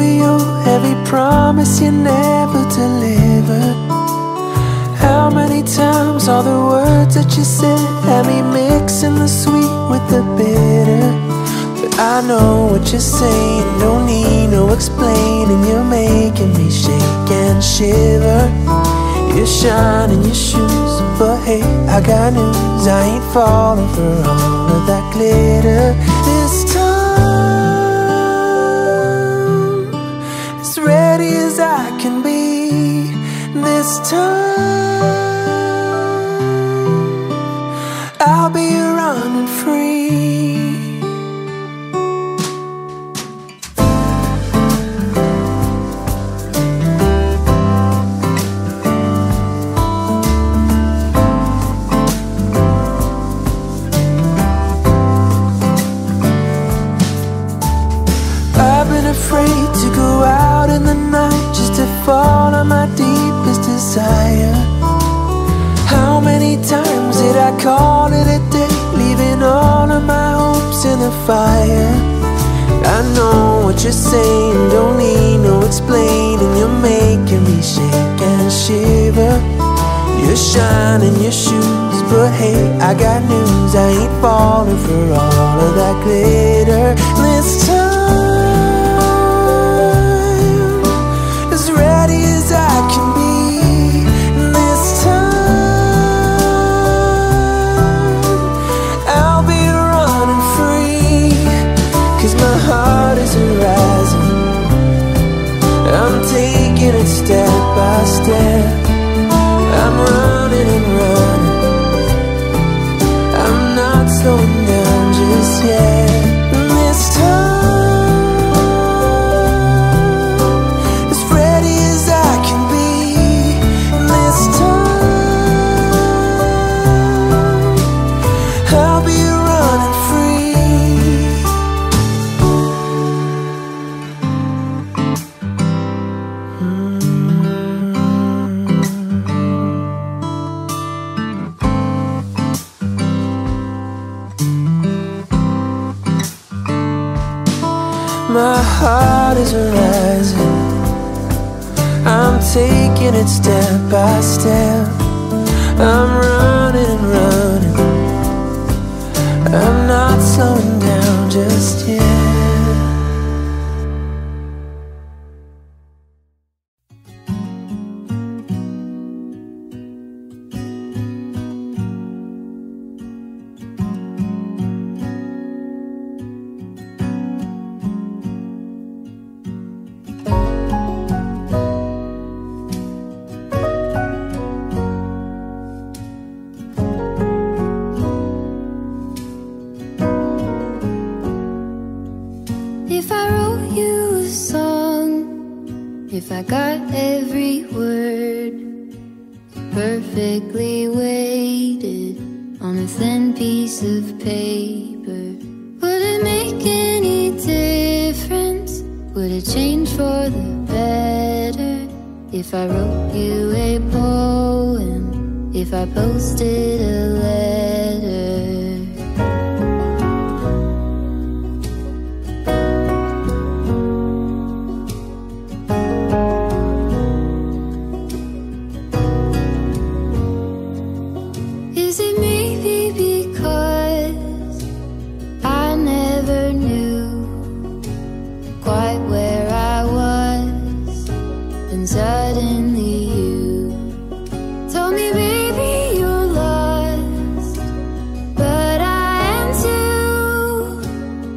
for you, every promise you never delivered. How many times all the words that you said had me mixing the sweet with the bitter? But I know what you're saying, no need, no explaining. You're making me shake and shiver. You're shining your shoes, but hey, I got news, I ain't falling for all of that glitter. This time ready as I can be, this time I'll be running free. I've been afraid to go out in the night just to follow my deepest desire. How many times did I call it a day, leaving all of my hopes in the fire? I know what you're saying, don't need no explaining. You're making me shake and shiver. You're shining your shoes, but hey, I got news, I ain't falling for all of that glitter. This time step by step, I'm running and running, I'm not slowing down just yet. This time, as ready as I can be, this time I'll be running free. My heart is rising, I'm taking it step by step, I'm running and running, I'm not slowing down just yet. If I wrote you a song, if I got every word perfectly weighted on a thin piece of paper, would it make any difference? Would it change for the better? If I wrote you a poem, if I posted a letter, suddenly you told me, baby, you're lost, but I am too.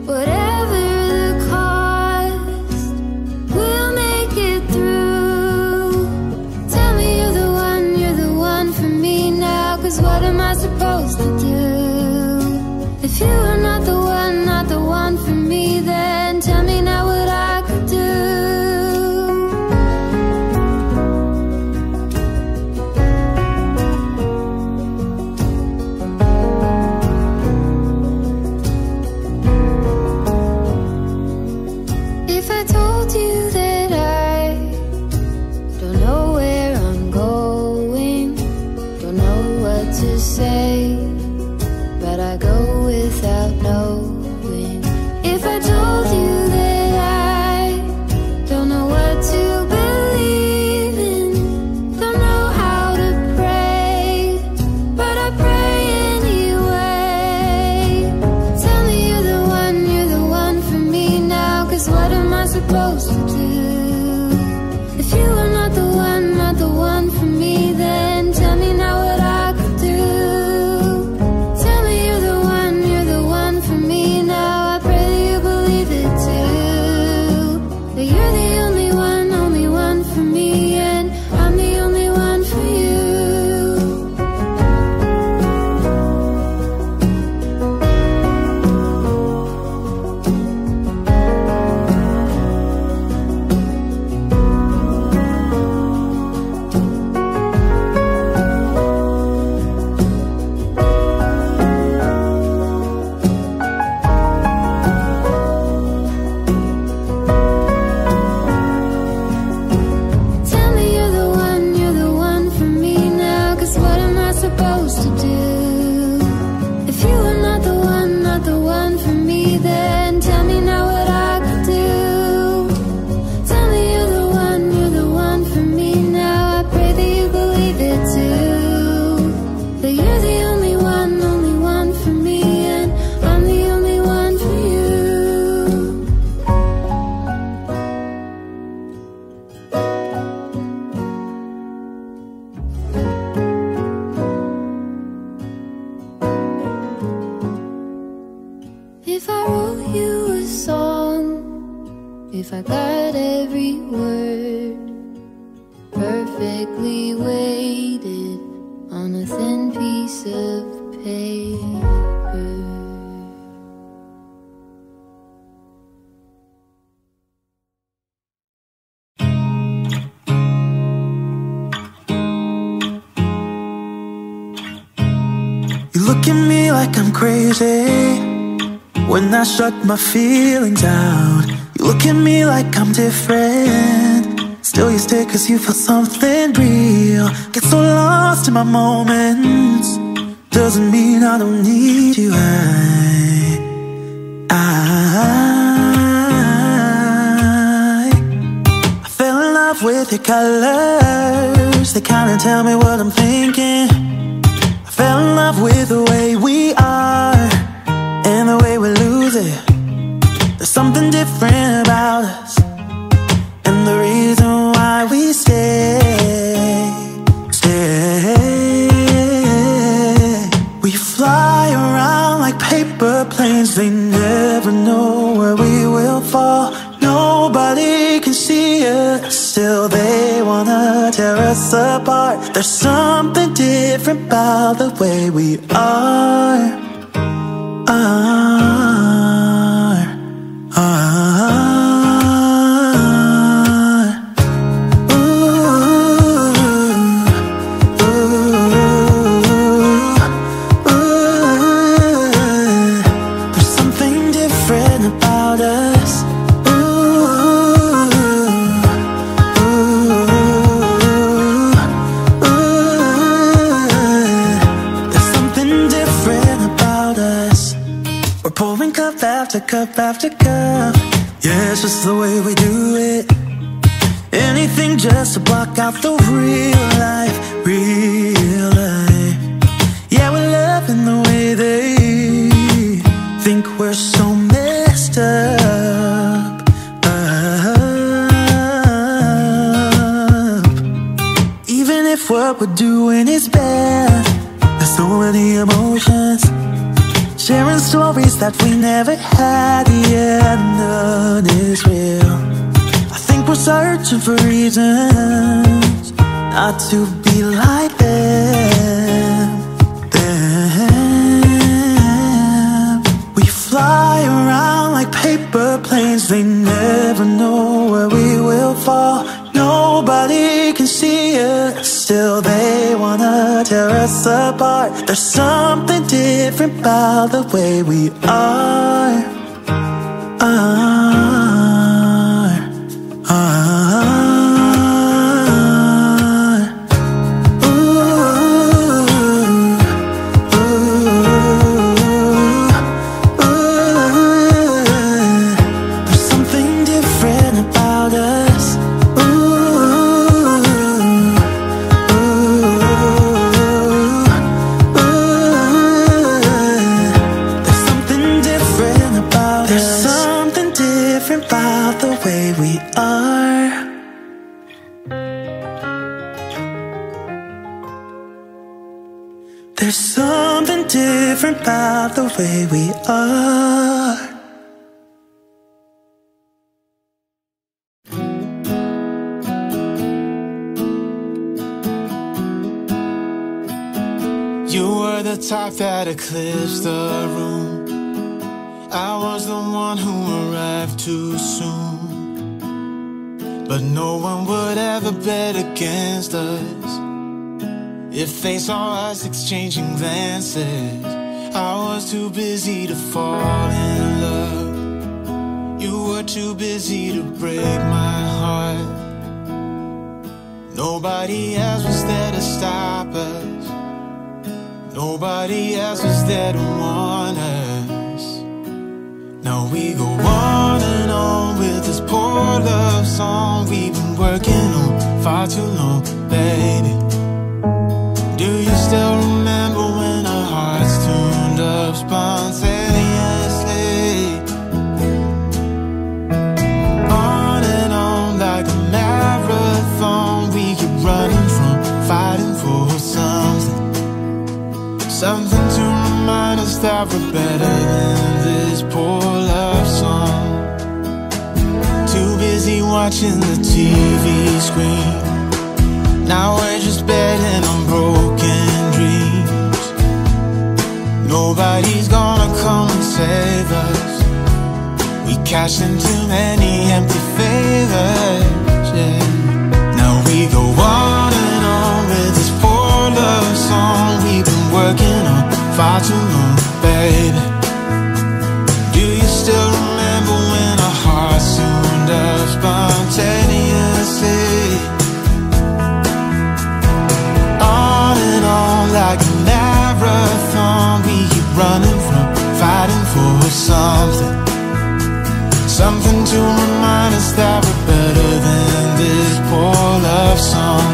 Whatever the cost, we'll make it through. Tell me you're the one for me now, 'cause what am I supposed to do? If you are not the one, not the one for me, then tell me now what I could do. Without knowing, if I told you that I don't if I wrote you a song, if I got every word perfectly weighted on a thin piece of paper. Look at me like I'm crazy when I shut my feelings out. You look at me like I'm different, still you stay cause you feel something real. Get so lost in my moments, doesn't mean I don't need you. I fell in love with your colors, they kinda tell me what I'm thinking. Fell in love with the way we are and the way we lose it. There's something different about us and the reason why we stay. We fly around like paper planes, they never know where we will fall. Nobody can see us, still they wanna tear us apart. There's something different about the way we are. Ooh, ooh, ooh. There's something different about us. Cup after cup, yeah, it's just the way we do it. Anything just to block out the real life, real life. Yeah, we're loving the way they think we're so messed up. Even if what we're doing is bad, there's so many emotions, sharing stories that we never had, yeah, none is real. I think we're searching for reasons not to be like them. We fly around like paper planes, they never know where we will fall. Nobody can see us, still they wanna tear us apart. There's something different about the way we are. There's something different about the way we are. You were the type that eclipsed the room. I was the one who arrived too soon. But no one would ever bet against us. If they saw us exchanging glances, I was too busy to fall in love. You were too busy to break my heart. Nobody else was there to stop us. Nobody else was there to warn us. Now we go on and on with this poor love song we've been working on far too long, baby. Do you still remember when our hearts turned up spontaneously? On and on like a marathon, we keep running from fighting for something, something to remind us that were better than this poor love song. Too busy watching the TV screen. Now we're just betting on broken dreams. Nobody's gonna come and save us. We cashed in too many empty favors, yeah. Now we go on and on with this poor love song we've been working on far too long, babe. Do you still remember when our hearts tuned up spontaneously? On and on like a marathon, we keep running from fighting for something. Something to remind us that we're better than this poor love song.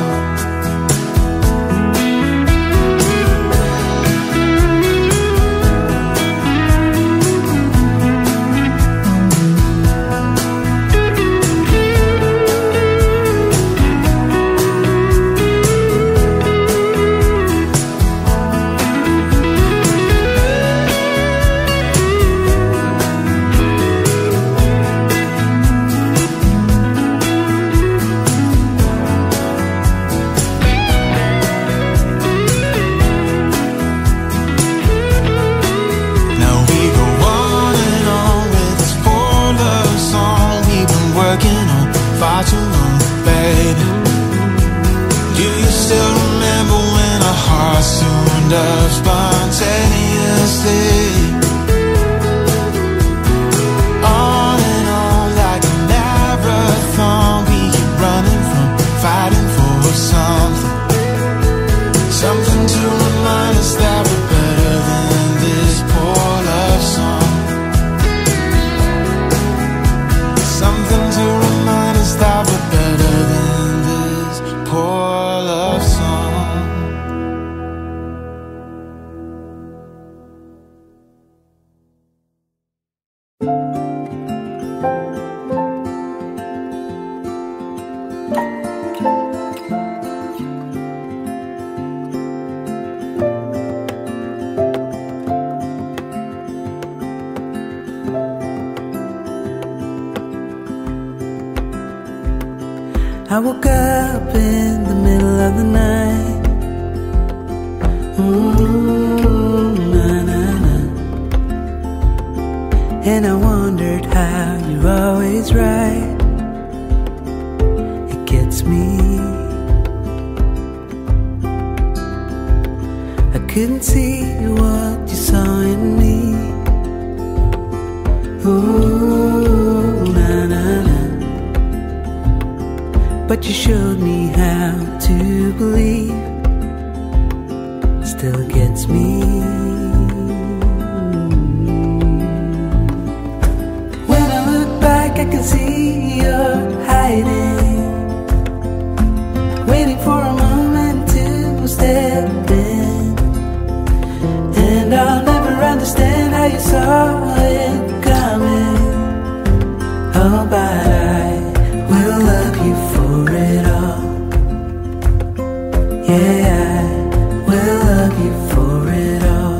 I woke up in the middle of the night. And I wondered how you're always right. It gets me. I couldn't see what you saw in me. Ooh, na na na. But you showed me how to believe. Still gets me. When I look back, I can see you're hiding, waiting for a moment to step in. And I'll never understand how you saw it coming. Oh, but I will love you for it all. Yeah, I will love you for it all.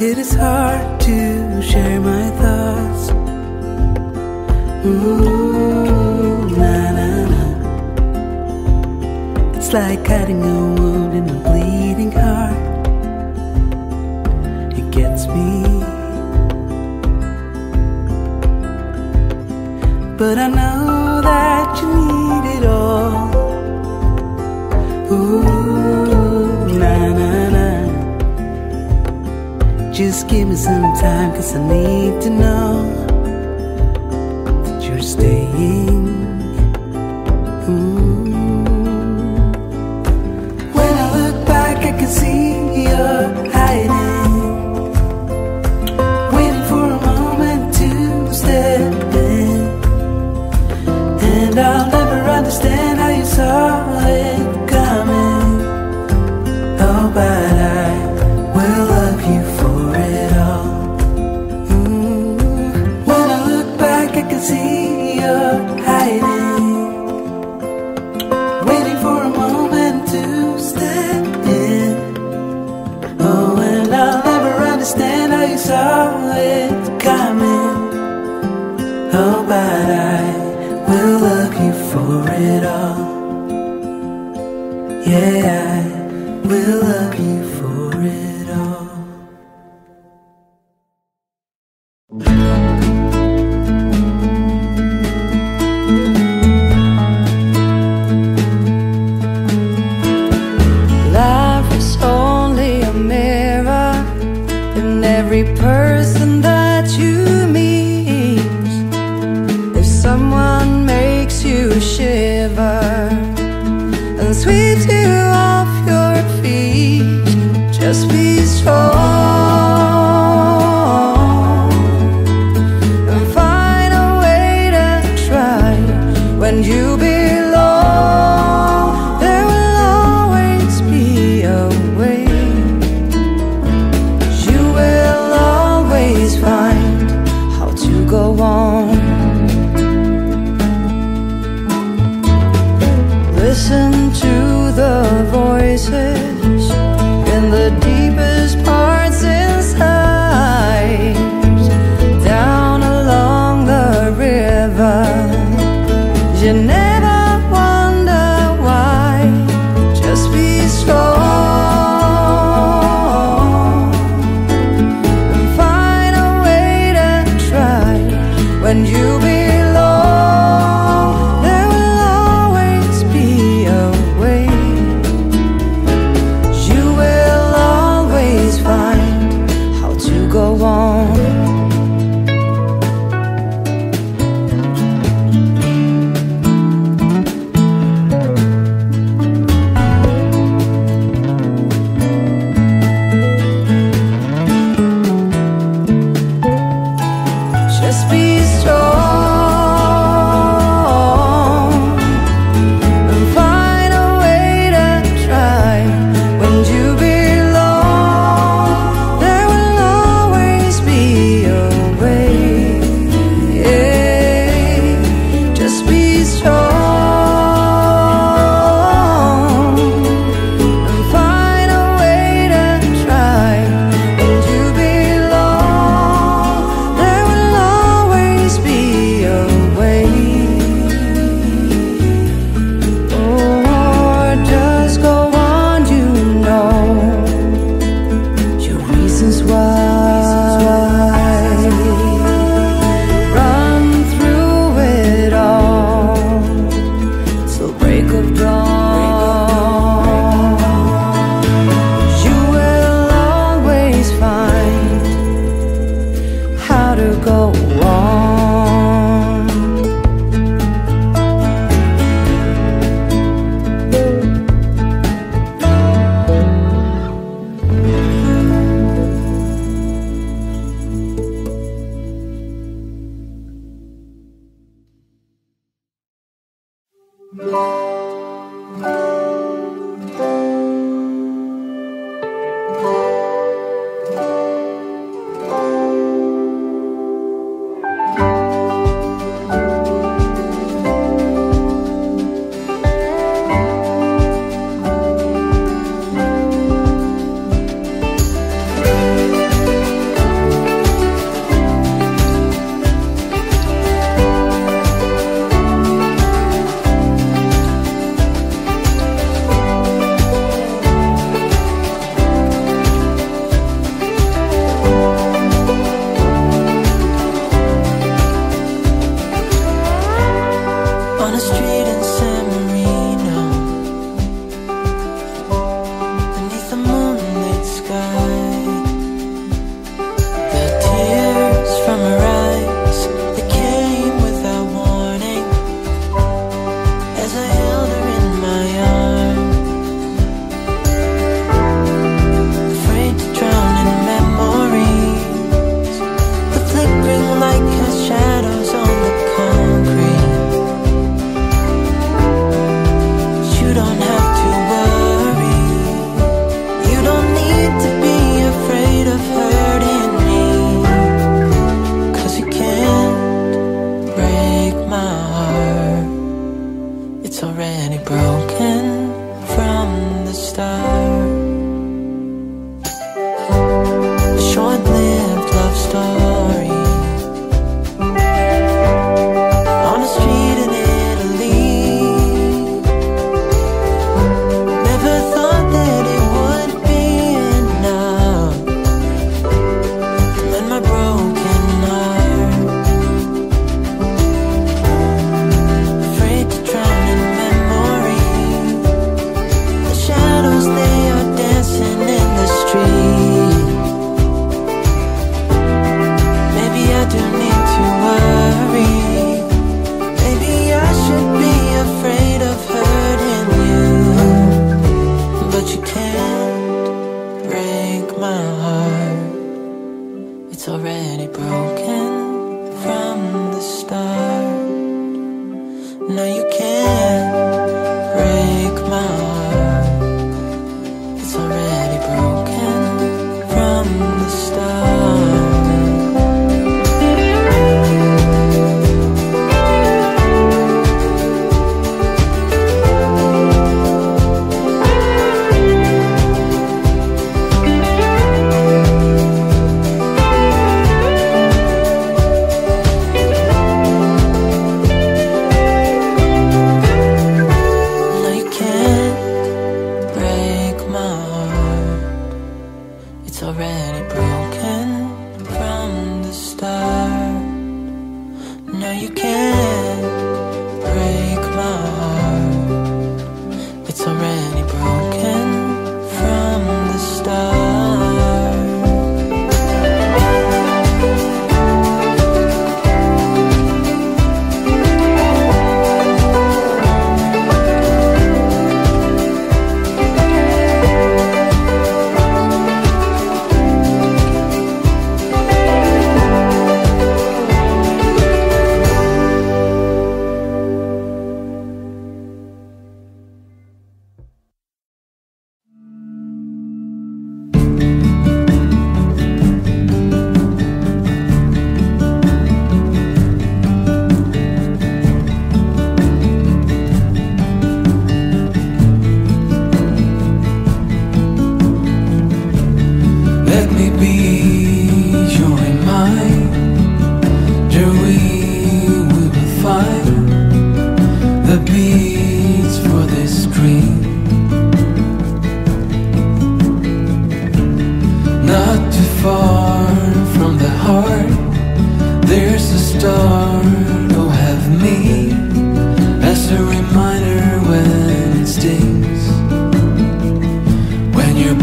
It is hard to share my thoughts. Ooh, na na na. It's like cutting a wound in a bleeding heart. It gets me. But I know that you need it all. Ooh, na na na. Just give me some time, 'cause I need to know that you're staying. When I look back, I can see you're hiding, waiting for a moment to step in. And I'll never understand how you saw saw it coming. Oh, but I will love you for it all. Yeah, I will love you for it all. Every person that you meet, if someone makes you shiver and sweeps you off your feet, just be strong and find a way to try. When you belong, there will always be a way. Find how to go on. Listen to the voices in the deepest parts inside.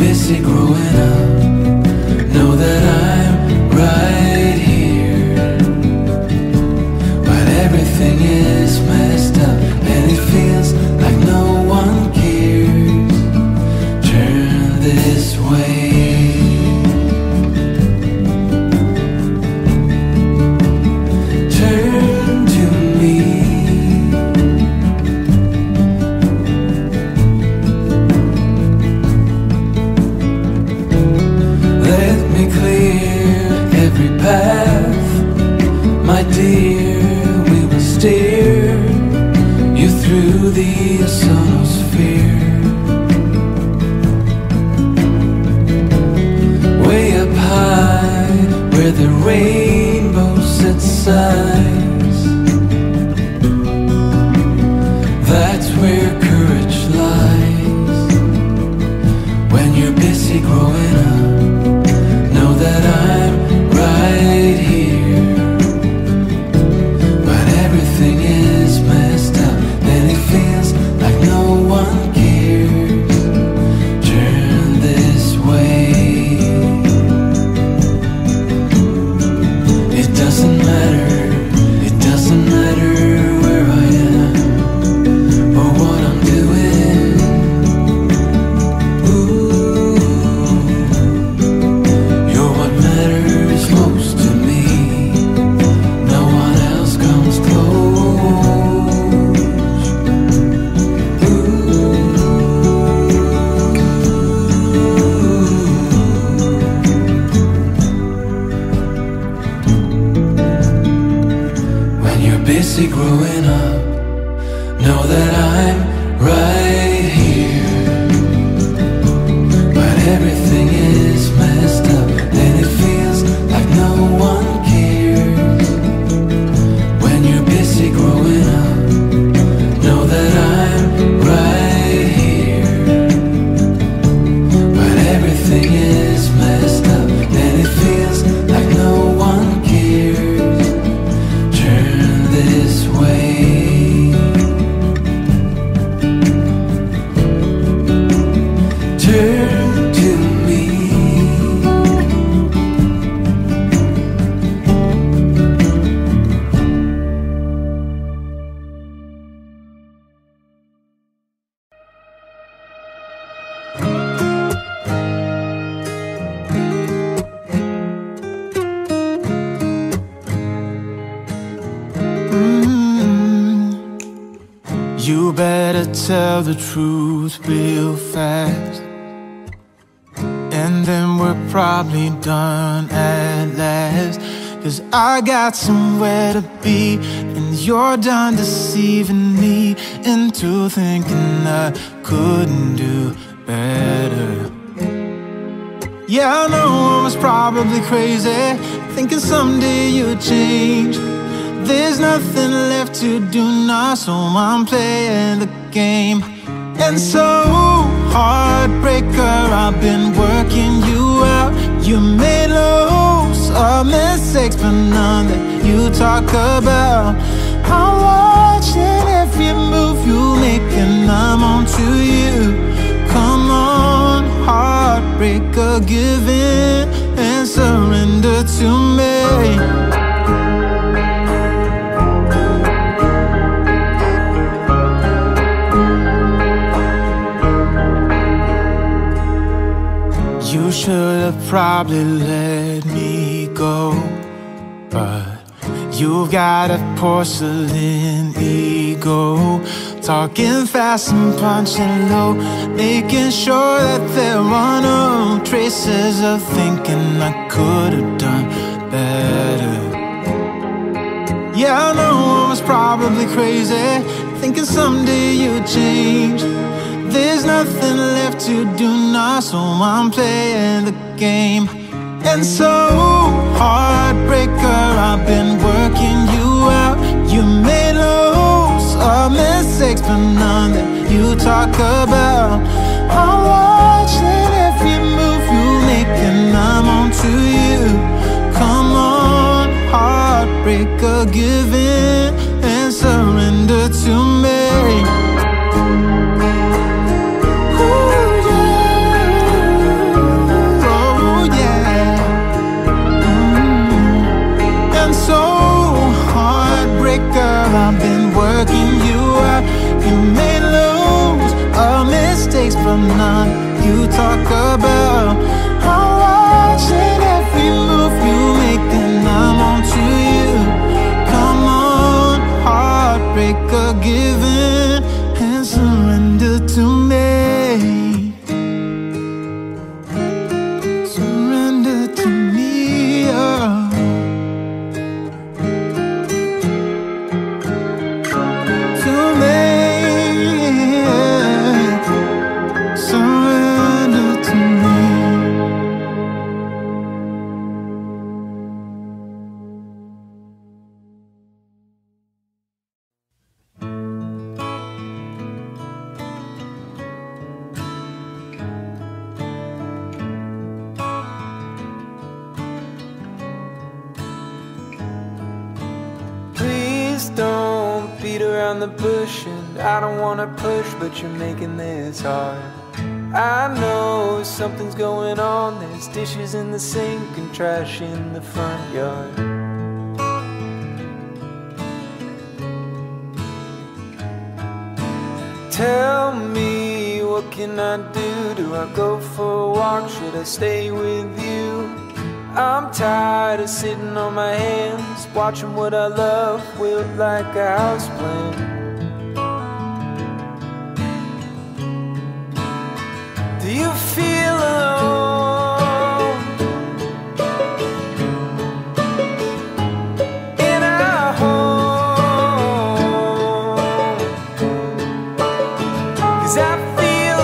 busy growing up. Know that I'm right here, but everything is messed up and it feels like no one cares. Turn this way. Dear, we will steer you through the ozonosphere, way up high where the rainbow sets eyes. That's where courage lies. When you're busy growing up, know that I'm right here. Busy growing up, know that I'm right here, but everything is messed up and it feels like no one cares. When you're busy growing up, know that I'm right here, but everything is messed up and it feels like no one cares. This way, turn to me. You better tell the truth real fast, and then we're probably done at last. Cause I got somewhere to be, and you're done deceiving me into thinking I couldn't do better. Yeah, I know I was probably crazy, thinking someday you'd change. There's nothing left to do now, so I'm playing the game. And so, heartbreaker, I've been working you out. You made loads of mistakes, but none that you talk about. I'm watching every move you make and I'm on to you. Come on, heartbreaker, give in and surrender to me. You should have probably let me go, but you've got a porcelain ego, talking fast and punching low, making sure that there are no traces of thinking I could have done better. Yeah, I know I was probably crazy, thinking someday you'd change. There's nothing left to do now, so I'm playing the game. And so, heartbreaker, I've been working you out. You made loads of mistakes, but none that you talk about. I'm watching every move you make and I'm on to you. Come on, heartbreaker, give in and surrender to me. Ooh, yeah. the night. You talk about how I should every move you make, then I'm on to you. Come on, heartbreaker, give in and surrender to me. Surrender to me, oh. The bush, and I don't want to push, but you're making this hard. I know something's going on. There's dishes in the sink and trash in the front yard. Tell me, what can I do? Do I go for a walk? Should I stay with you? I'm tired of sitting on my hands, watching what I love wilt like a houseplant. Do you feel alone? In our home, 'cause I feel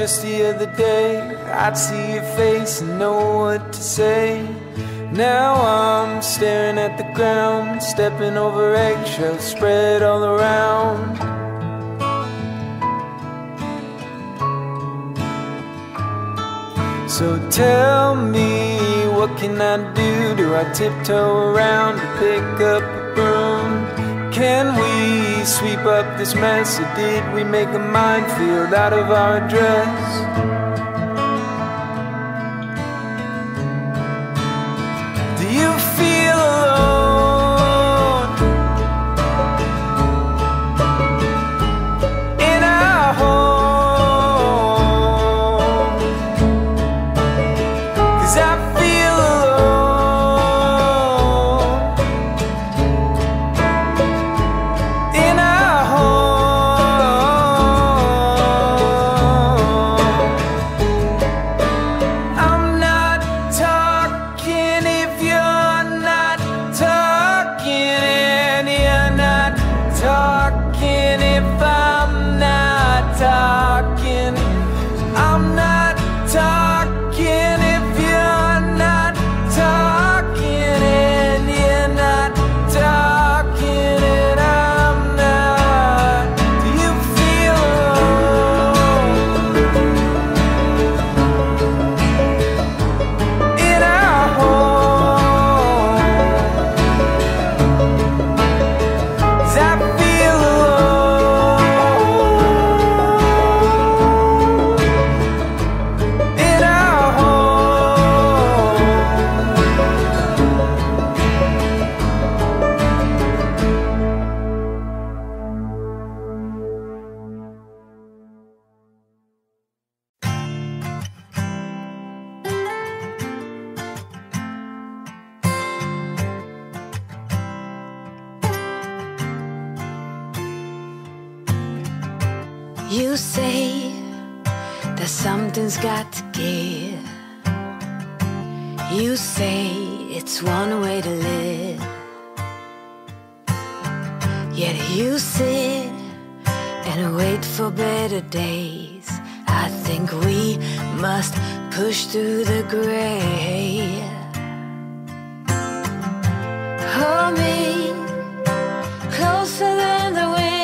just the other day, I'd see your face and know what to say. Now I'm staring at the ground, stepping over eggshells spread all around. So tell me, what can I do? Do I tiptoe around to pick up a broom? Can we sweep up this mess, or did we make a minefield out of our address? Do you feel alone in our home? 'Cause I feel alone. You say that something's got to give. You say it's one way to live. Yet you sit and wait for better days. I think we must push through the gray. Hold me closer than the wind.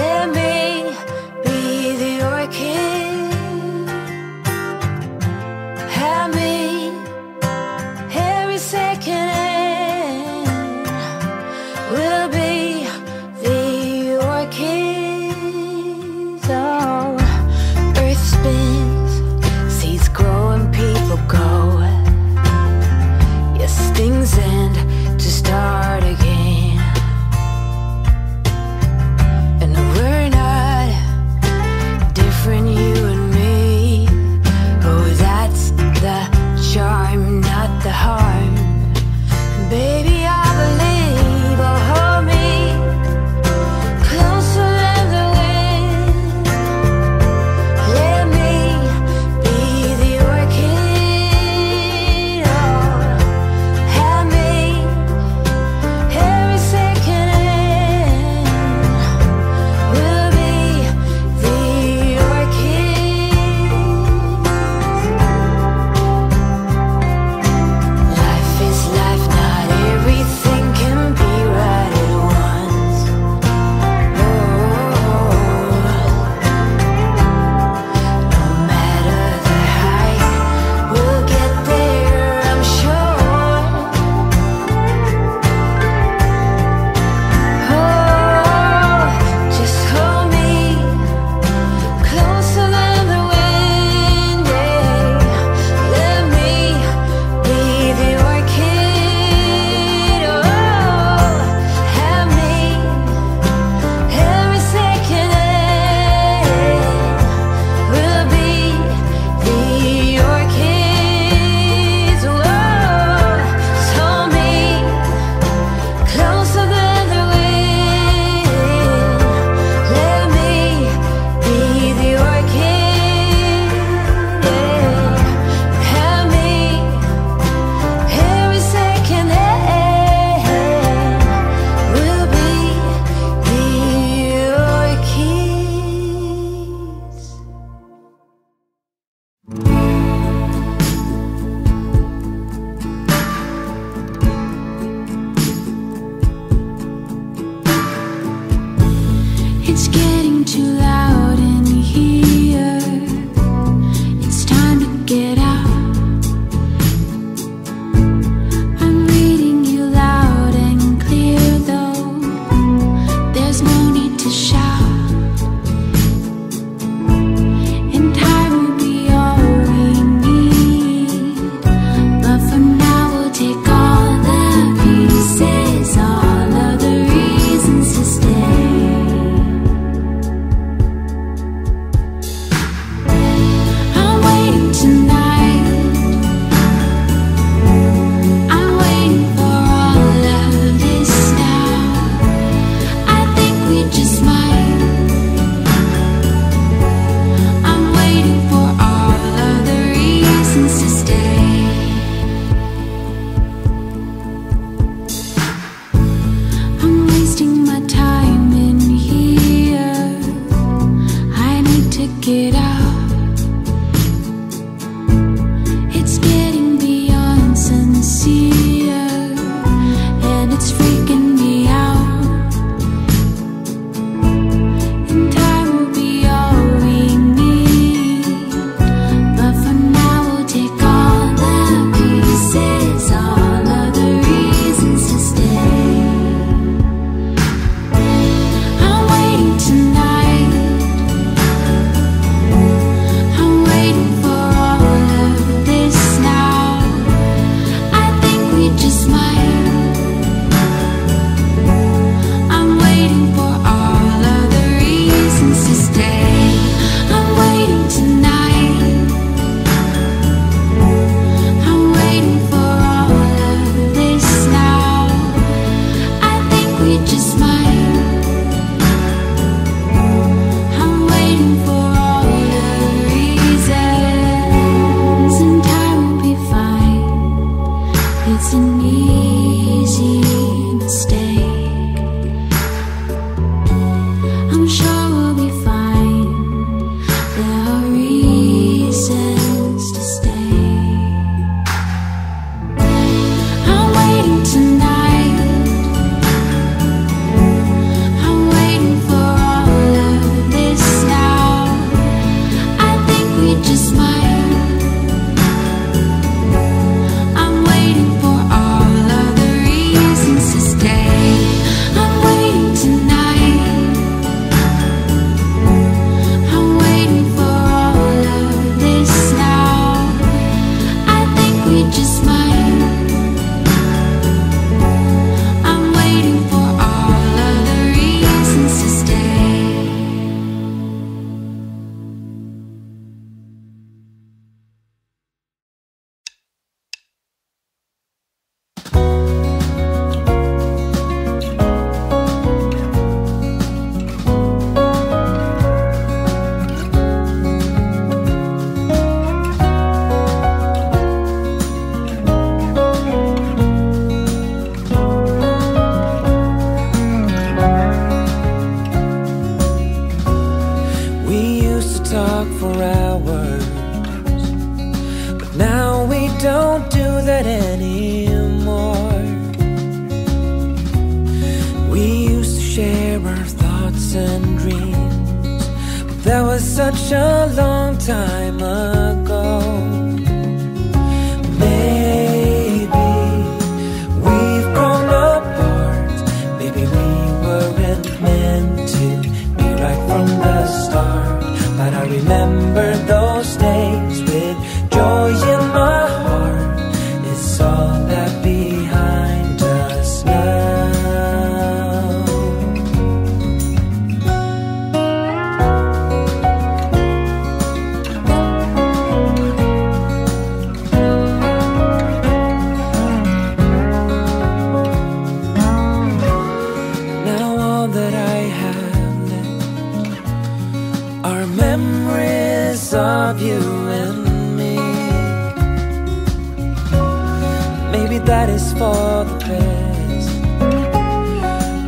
Let me be the orchid don't do that anymore. We used to share our thoughts and dreams, but that was such a long time ago. Maybe we've grown apart, maybe we weren't meant to be right from the start. But I remember those days with joy in my heart. It's all that behind us now. Now all that I have left are memories of you and that is for the best,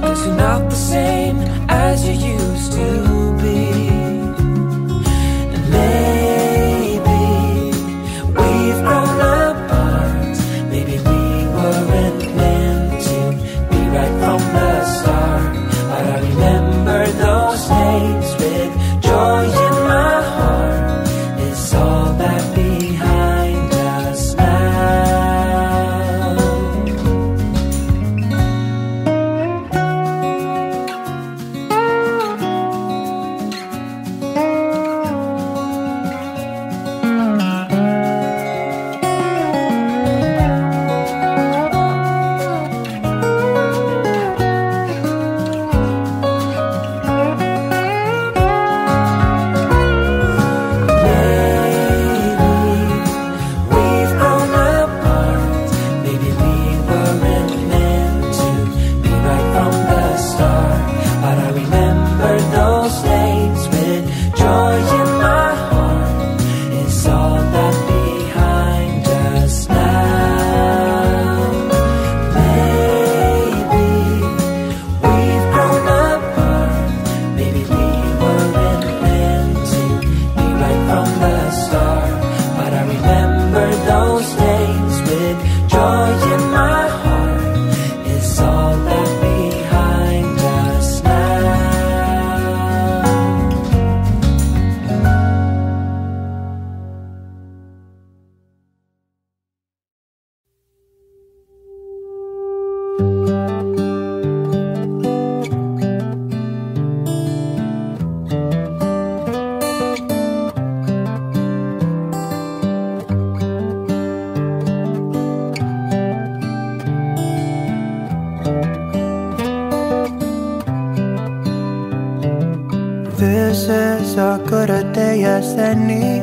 'cause you're not the same as you used to be. And maybe we've grown apart, maybe we weren't meant to be right from the start. But I remember those days with joy in my heart. It's all that behind us now. This is as good a day as any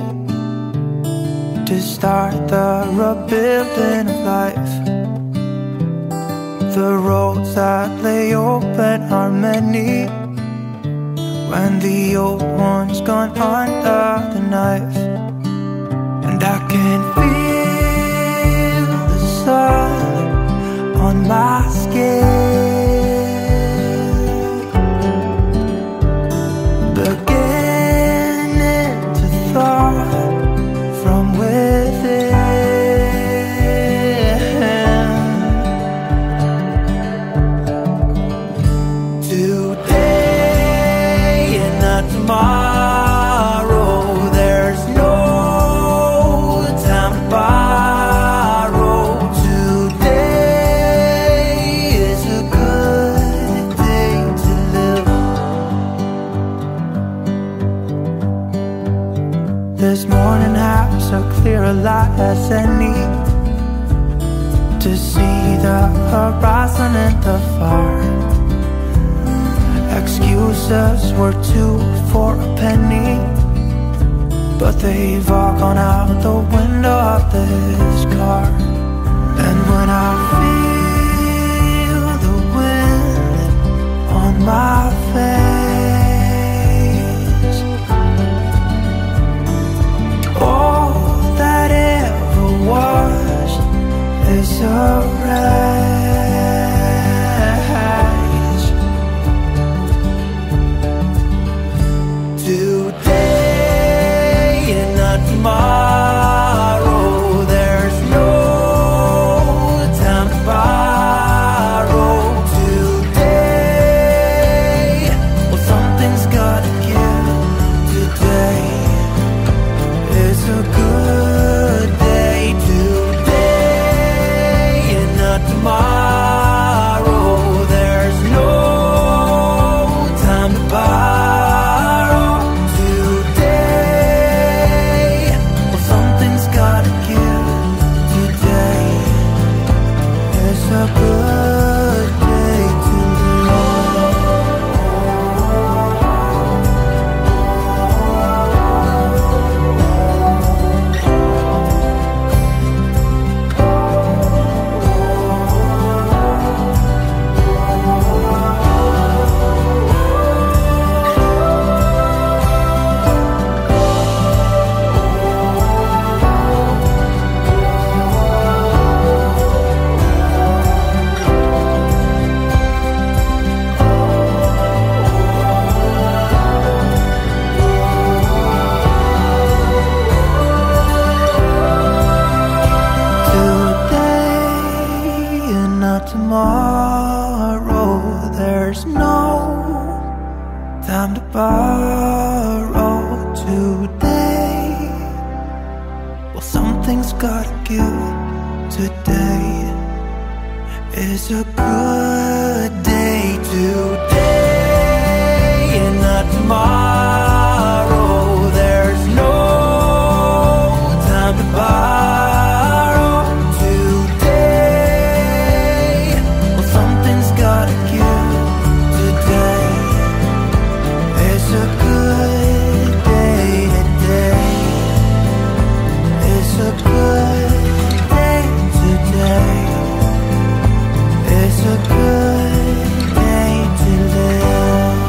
to start the rebuilding of life. The roads that lay open are many, when the old one's gone under the knife. And I can feel the sun on my skin. A light as I need to see the horizon and the fire. Excuses were 2 for a penny, but they've all gone out the window of this car. And when I feel the wind on my face, oh, that ever was is a rage. Today and not tomorrow, there's no borrow today. Well, something's gotta give today. It's a good day today and not tomorrow. There's no time to borrow today. Well, something's gotta give today. It's a good day today. It's a good day today. It's a good day to live.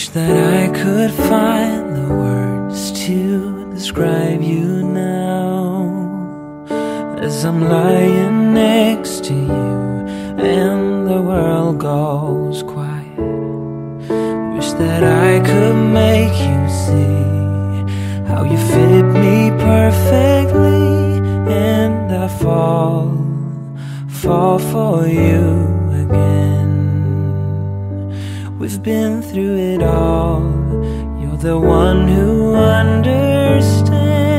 wish that I could find the words to describe you now, as I'm lying next to you and the world goes quiet. Wish that I could make you see how you fit me perfectly, and I fall for you again. We've been through it all, you're the one who understands.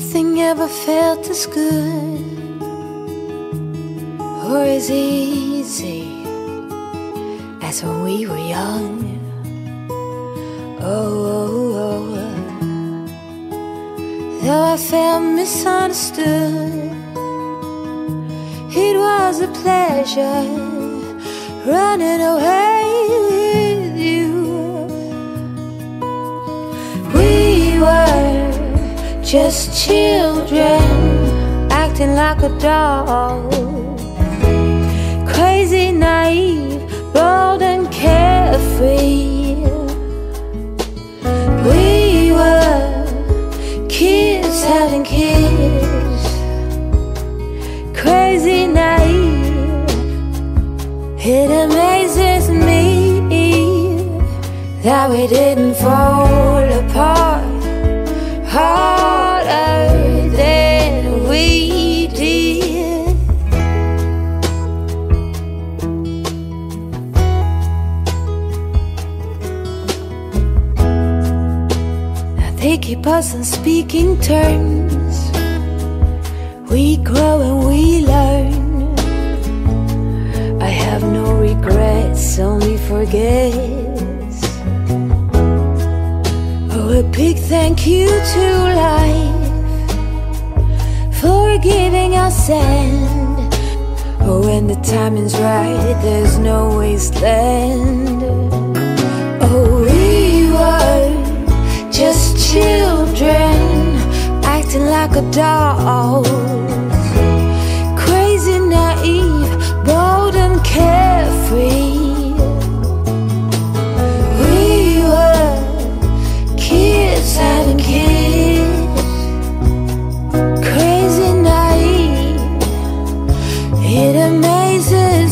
Nothing ever felt as good or as easy as when we were young. Oh, oh, oh. Though I felt misunderstood, it was a pleasure running away with you. We were just children acting like a doll, crazy, naive, bold and carefree. We were kids having kids, crazy, naive. It amazes me that we didn't fall apart harder than we did. Now they keep us on speaking terms. We grow and we learn. I have no regrets, only forgets. Oh, a big thank you to life for giving us end. Oh, when the timing's right, there's no wasteland. Oh, we were just children acting like a doll, crazy, naive, bold and carefree. Having kids, crazy, naive. It amazes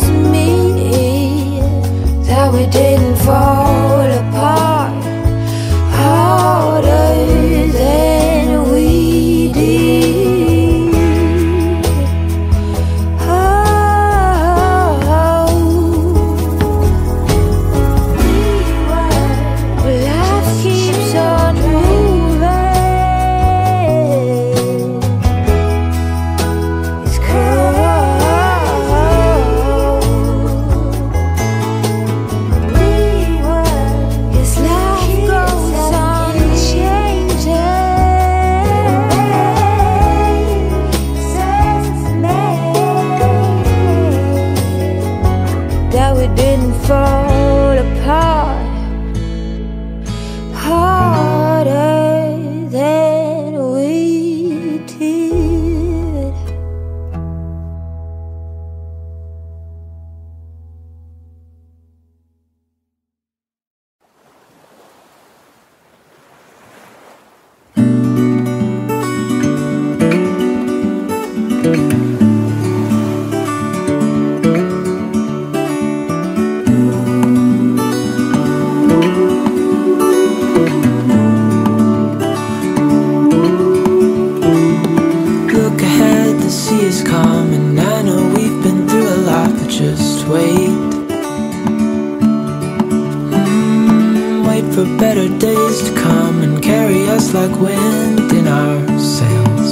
feels like wind in our sails.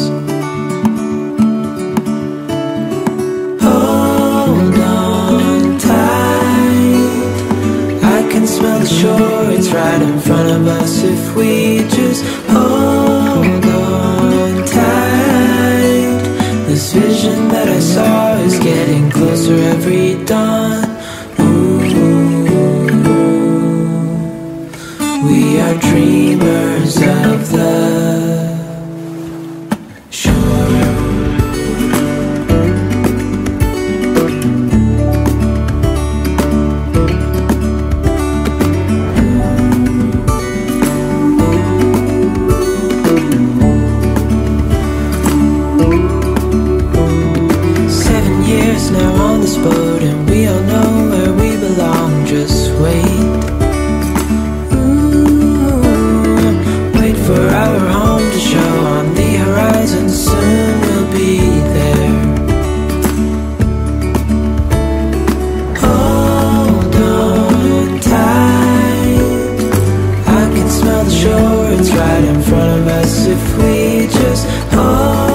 Hold on tight, I can smell the shore, it's right in front of us. If we just hold on tight, this vision that I saw is getting closer every dawn. We are dreamers of the shore. It's right in front of us if we just hold.